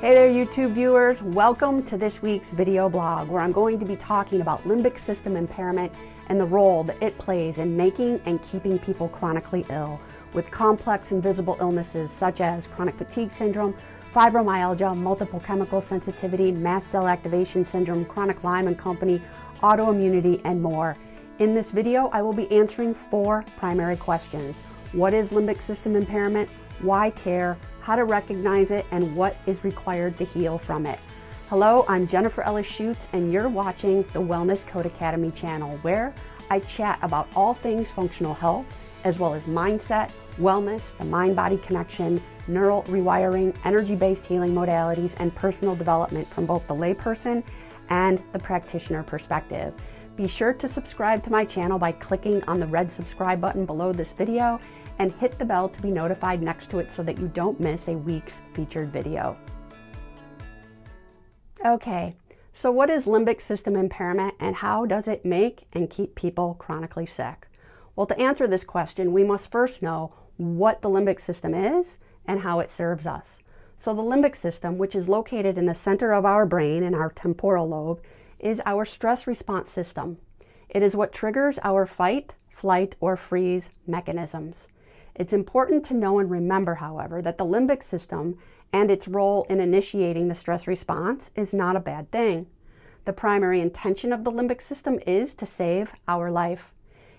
Hey there, YouTube viewers. Welcome to this week's video blog, where I'm going to be talking about limbic system impairment and the role that it plays in making and keeping people chronically ill with complex invisible illnesses such as chronic fatigue syndrome, fibromyalgia, multiple chemical sensitivity, mast cell activation syndrome, chronic Lyme and company, autoimmunity, and more. In this video, I will be answering four primary questions. What is limbic system impairment? Why care? How to recognize it, and what is required to heal from it. Hello, I'm Jennifer Ellis Schutz, and you're watching the Wellness Code Academy channel, where I chat about all things functional health, as well as mindset, wellness, the mind-body connection, neural rewiring, energy-based healing modalities, and personal development from both the layperson and the practitioner perspective. Be sure to subscribe to my channel by clicking on the red subscribe button below this video and hit the bell to be notified next to it so that you don't miss a week's featured video. Okay, so what is limbic system impairment, and how does it make and keep people chronically sick? Well, to answer this question, we must first know what the limbic system is and how it serves us. So the limbic system, which is located in the center of our brain in our temporal lobe, is our stress response system. It is what triggers our fight, flight, or freeze mechanisms. It's important to know and remember, however, that the limbic system and its role in initiating the stress response is not a bad thing. The primary intention of the limbic system is to save our life.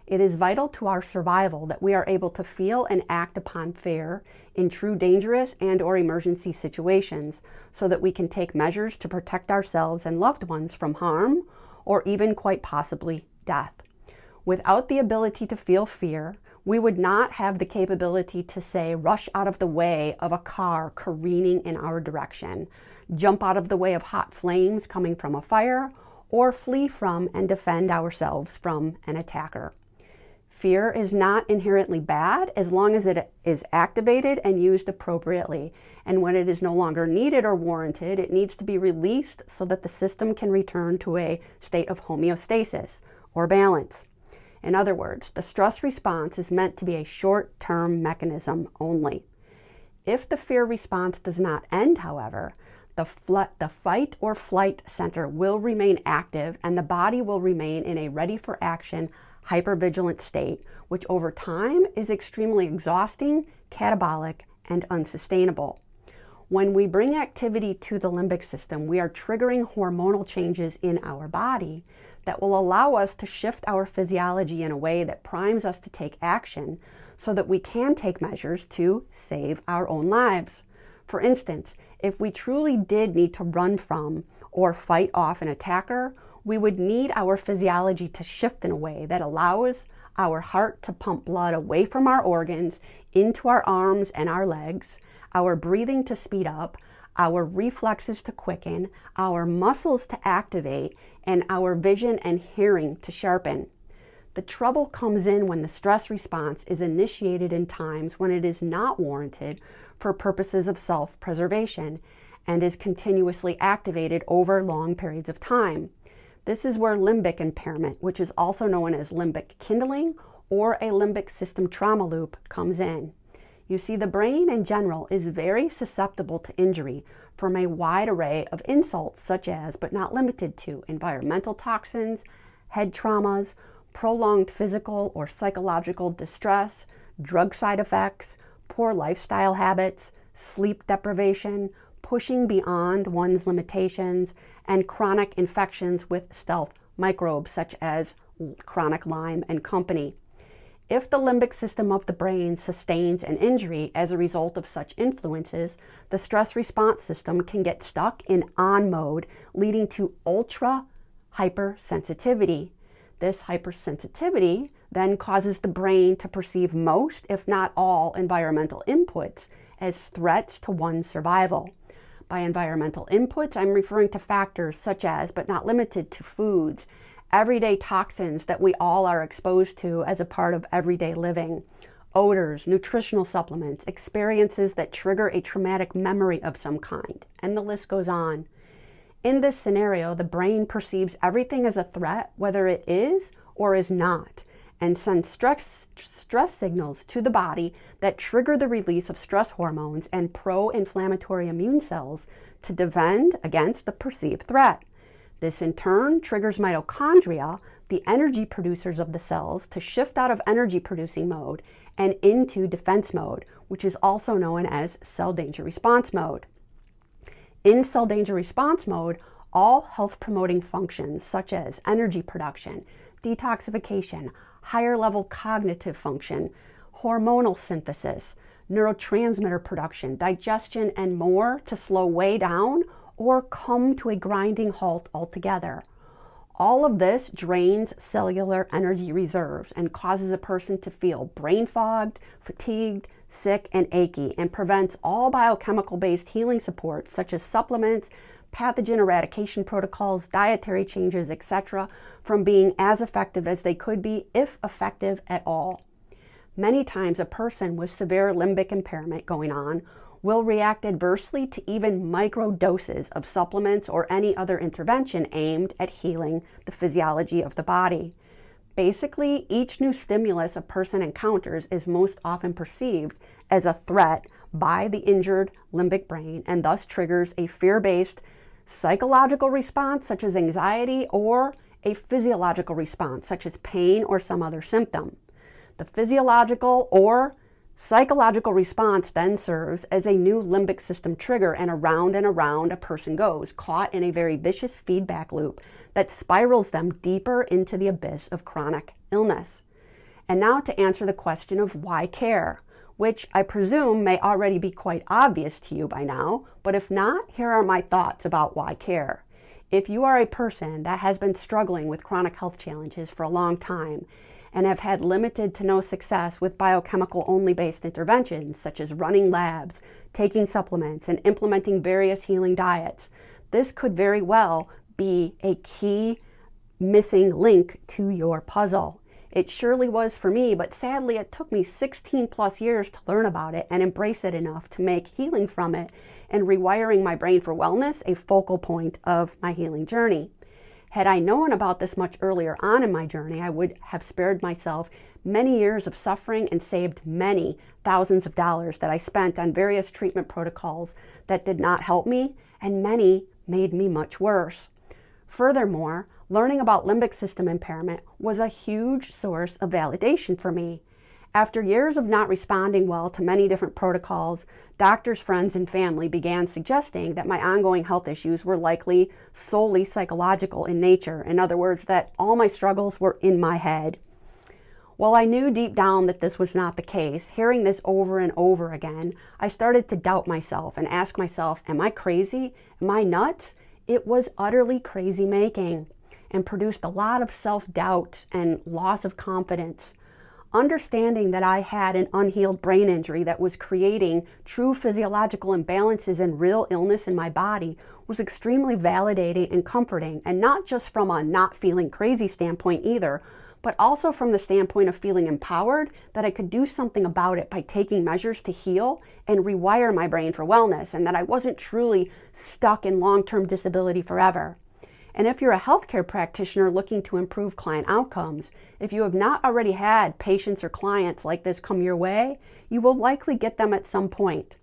It is vital to our survival that we are able to feel and act upon fear in true dangerous and/or emergency situations, so that we can take measures to protect ourselves and loved ones from harm, or even quite possibly death. Without the ability to feel fear, we would not have the capability to, say, rush out of the way of a car careening in our direction, jump out of the way of hot flames coming from a fire, or flee from and defend ourselves from an attacker. Fear is not inherently bad as long as it is activated and used appropriately. And when it is no longer needed or warranted, it needs to be released so that the system can return to a state of homeostasis or balance. In other words, the stress response is meant to be a short-term mechanism only. If the fear response does not end, however, the fight or flight center will remain active, and the body will remain in a ready for action hypervigilant state, which over time is extremely exhausting, catabolic, and unsustainable. When we bring activity to the limbic system, we are triggering hormonal changes in our body that will allow us to shift our physiology in a way that primes us to take action so that we can take measures to save our own lives. For instance, if we truly did need to run from or fight off an attacker, we would need our physiology to shift in a way that allows our heart to pump blood away from our organs into our arms and our legs, our breathing to speed up, our reflexes to quicken, our muscles to activate, and our vision and hearing to sharpen. The trouble comes in when the stress response is initiated in times when it is not warranted for purposes of self-preservation and is continuously activated over long periods of time. This is where limbic impairment, which is also known as limbic kindling or a limbic system trauma loop, comes in. You see, the brain in general is very susceptible to injury from a wide array of insults, such as, but not limited to, environmental toxins, head traumas, prolonged physical or psychological distress, drug side effects, poor lifestyle habits, sleep deprivation, pushing beyond one's limitations, and chronic infections with stealth microbes such as chronic Lyme and company. If the limbic system of the brain sustains an injury as a result of such influences, the stress response system can get stuck in on mode, leading to ultra hypersensitivity. This hypersensitivity then causes the brain to perceive most, if not all, environmental inputs as threats to one's survival. By environmental inputs, I'm referring to factors such as, but not limited to, foods, everyday toxins that we all are exposed to as a part of everyday living, odors, nutritional supplements, experiences that trigger a traumatic memory of some kind, and the list goes on. In this scenario, the brain perceives everything as a threat, whether it is or is not, and send stress signals to the body that trigger the release of stress hormones and pro-inflammatory immune cells to defend against the perceived threat. This in turn triggers mitochondria, the energy producers of the cells, to shift out of energy producing mode and into defense mode, which is also known as cell danger response mode. In cell danger response mode, all health promoting functions such as energy production, detoxification, higher level cognitive function, hormonal synthesis, neurotransmitter production, digestion, and more to slow way down or come to a grinding halt altogether. All of this drains cellular energy reserves and causes a person to feel brain fogged, fatigued, sick, and achy, and prevents all biochemical-based healing supports such as supplements, pathogen eradication protocols, dietary changes, etc., from being as effective as they could be, if effective at all. Many times a person with severe limbic impairment going on will react adversely to even micro doses of supplements or any other intervention aimed at healing the physiology of the body. Basically, each new stimulus a person encounters is most often perceived as a threat by the injured limbic brain, and thus triggers a fear-based psychological response such as anxiety, or a physiological response such as pain or some other symptom. The physiological or psychological response then serves as a new limbic system trigger, and around a person goes, caught in a very vicious feedback loop that spirals them deeper into the abyss of chronic illness. And now to answer the question of why care, which I presume may already be quite obvious to you by now, but if not, here are my thoughts about why care. If you are a person that has been struggling with chronic health challenges for a long time, and have had limited to no success with biochemical-only based interventions such as running labs, taking supplements, and implementing various healing diets, this could very well be a key missing link to your puzzle. It surely was for me, but sadly it took me 16+ years to learn about it and embrace it enough to make healing from it and rewiring my brain for wellness a focal point of my healing journey. Had I known about this much earlier on in my journey, I would have spared myself many years of suffering and saved many thousands of dollars that I spent on various treatment protocols that did not help me, and many made me much worse. Furthermore, learning about limbic system impairment was a huge source of validation for me. After years of not responding well to many different protocols, doctors, friends, and family began suggesting that my ongoing health issues were likely solely psychological in nature. In other words, that all my struggles were in my head. While I knew deep down that this was not the case, hearing this over and over again, I started to doubt myself and ask myself, am I crazy? Am I nuts? It was utterly crazy making, and produced a lot of self-doubt and loss of confidence. Understanding that I had an unhealed brain injury that was creating true physiological imbalances and real illness in my body was extremely validating and comforting, and not just from a not feeling crazy standpoint either, but also from the standpoint of feeling empowered that I could do something about it by taking measures to heal and rewire my brain for wellness, and that I wasn't truly stuck in long-term disability forever. And if you're a healthcare practitioner looking to improve client outcomes, if you have not already had patients or clients like this come your way, you will likely get them at some point.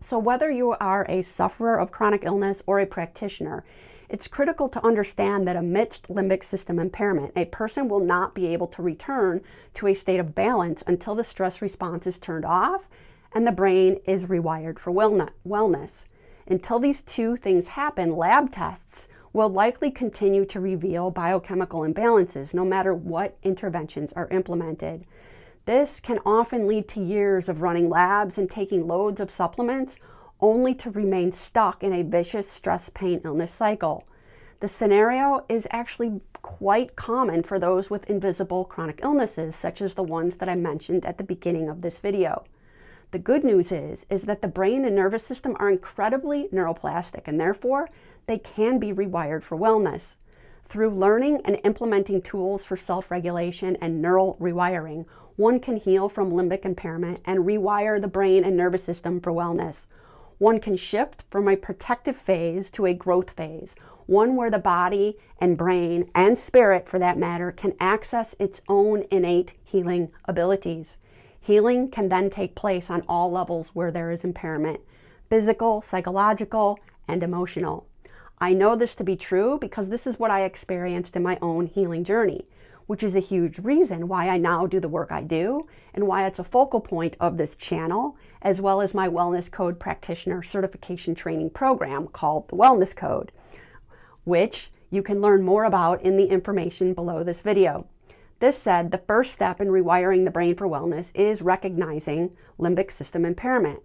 So whether you are a sufferer of chronic illness or a practitioner, it's critical to understand that amidst limbic system impairment, a person will not be able to return to a state of balance until the stress response is turned off and the brain is rewired for wellness. Until these two things happen, lab tests will likely continue to reveal biochemical imbalances no matter what interventions are implemented. This can often lead to years of running labs and taking loads of supplements only to remain stuck in a vicious stress, pain, illness cycle. The scenario is actually quite common for those with invisible chronic illnesses such as the ones that I mentioned at the beginning of this video. The good news is that the brain and nervous system are incredibly neuroplastic, and therefore they can be rewired for wellness. Through learning and implementing tools for self-regulation and neural rewiring, one can heal from limbic impairment and rewire the brain and nervous system for wellness. One can shift from a protective phase to a growth phase. one where the body and brain and spirit, for that matter, can access its own innate healing abilities. Healing can then take place on all levels where there is impairment, physical, psychological, and emotional. I know this to be true because this is what I experienced in my own healing journey, which is a huge reason why I now do the work I do and why it's a focal point of this channel, as well as my Wellness Code practitioner certification training program called the Wellness Code, which you can learn more about in the information below this video. This said, the first step in rewiring the brain for wellness is recognizing limbic system impairment.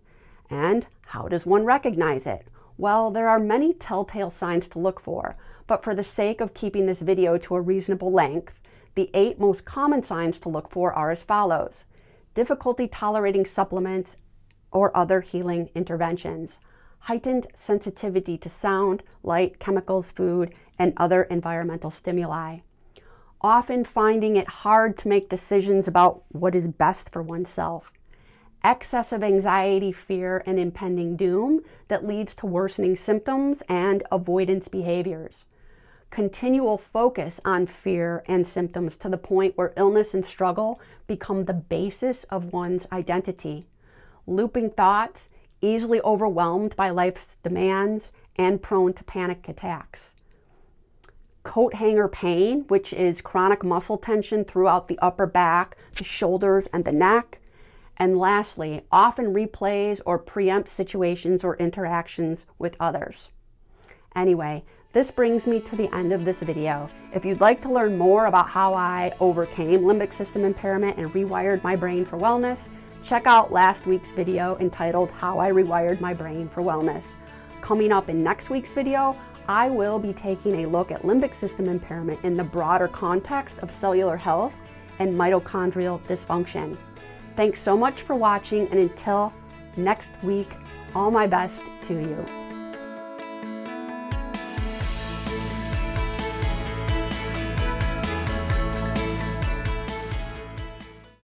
And how does one recognize it? Well, there are many telltale signs to look for, but for the sake of keeping this video to a reasonable length, the 8 most common signs to look for are as follows. Difficulty tolerating supplements or other healing interventions. Heightened sensitivity to sound, light, chemicals, food, and other environmental stimuli. Often finding it hard to make decisions about what is best for oneself. Excessive anxiety, fear, and impending doom that leads to worsening symptoms and avoidance behaviors. Continual focus on fear and symptoms to the point where illness and struggle become the basis of one's identity. Looping thoughts, easily overwhelmed by life's demands, and prone to panic attacks. Coat hanger pain, which is chronic muscle tension throughout the upper back, the shoulders, and the neck. And lastly, often replays or preempts situations or interactions with others. Anyway, this brings me to the end of this video. If you'd like to learn more about how I overcame limbic system impairment and rewired my brain for wellness, check out last week's video entitled How I Rewired My Brain for Wellness. Coming up in next week's video, I will be taking a look at limbic system impairment in the broader context of cellular health and mitochondrial dysfunction. Thanks so much for watching, and until next week, all my best to you.